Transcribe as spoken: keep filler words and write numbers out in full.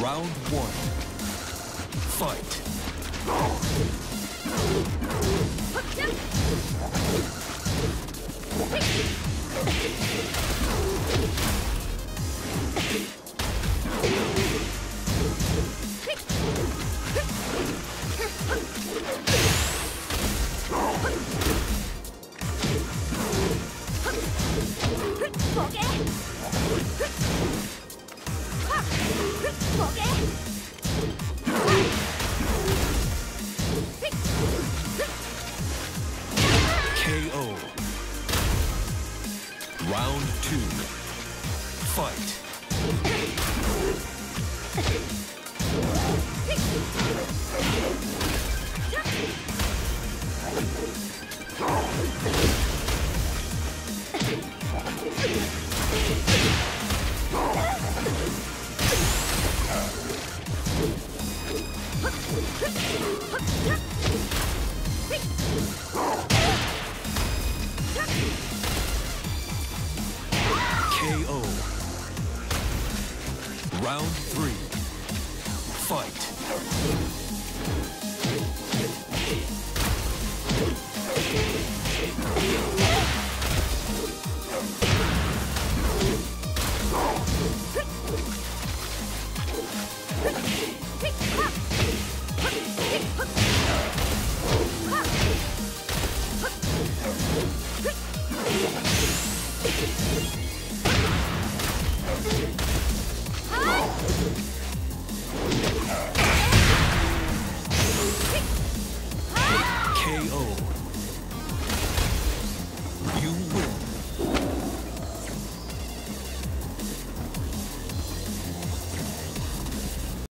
Round one. Fight. Okay. Round three, fight. K O